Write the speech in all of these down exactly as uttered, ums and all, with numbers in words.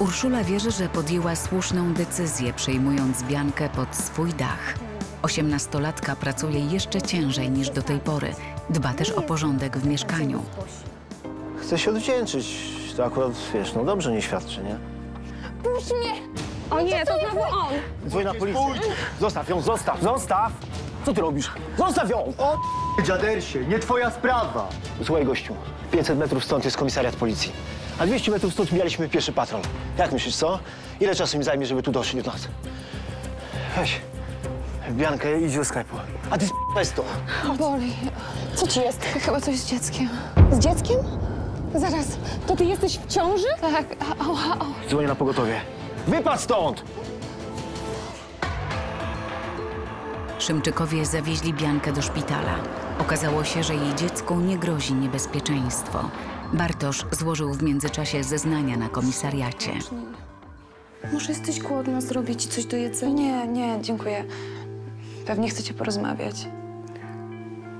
Urszula wierzy, że podjęła słuszną decyzję, przejmując Biankę pod swój dach. Osiemnastolatka pracuje jeszcze ciężej niż do tej pory. Dba też o porządek w mieszkaniu. Chcę się odwdzięczyć. To akurat, wiesz, no dobrze nie świadczy, nie? Puść mnie! O nie, to znowu on! Dzwoń na policję. Zostaw ją, zostaw, zostaw! Co ty robisz? Zostaw ją! O dziadersie, nie twoja sprawa! Słuchaj, gościu, pięćset metrów stąd jest komisariat policji. A dwieście metrów stąd mieliśmy pieszy patrol. Jak myślisz, co? Ile czasu mi zajmie, żeby tu doszli do nas? Weź, Bianka, idź do sklepu. A ty z to. Boli. Co ci jest? Chyba coś z dzieckiem. Z dzieckiem? Zaraz, to ty jesteś w ciąży? Tak. O, o, o. Dzwonię na pogotowie. Wypadź stąd! Szymczykowie zawieźli Biankę do szpitala. Okazało się, że jej dziecku nie grozi niebezpieczeństwo. Bartosz złożył w międzyczasie zeznania na komisariacie. Może jesteś głodna, zrobić ci coś do jedzenia? Nie, nie, dziękuję. Pewnie chcecie porozmawiać.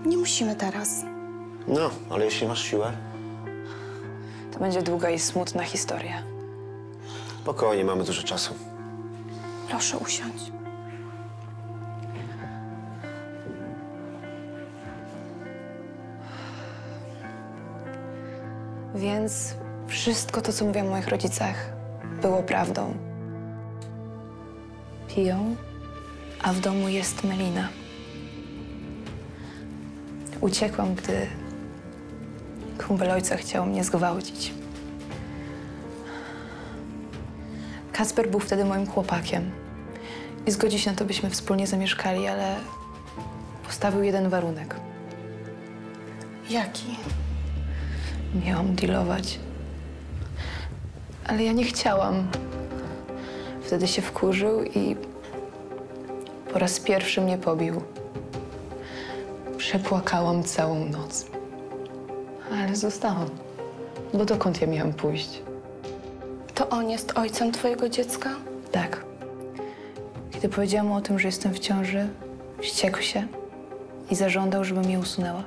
Nie musimy teraz. No, ale jeśli masz siłę... To będzie długa i smutna historia. Spokojnie, mamy dużo czasu. Proszę, usiądź. Więc wszystko to, co mówiłam o moich rodzicach, było prawdą. Piją, a w domu jest melina. Uciekłam, gdy kumpel ojca chciał mnie zgwałcić. Kasper był wtedy moim chłopakiem i zgodził się na to, byśmy wspólnie zamieszkali, ale postawił jeden warunek. Jaki? Miałam dealować. Ale ja nie chciałam. Wtedy się wkurzył i po raz pierwszy mnie pobił. Przepłakałam całą noc. Ale zostałam. Bo dokąd ja miałam pójść? To on jest ojcem twojego dziecka? Tak. Kiedy powiedziałam mu o tym, że jestem w ciąży, wściekł się i zażądał, żebym je usunęła.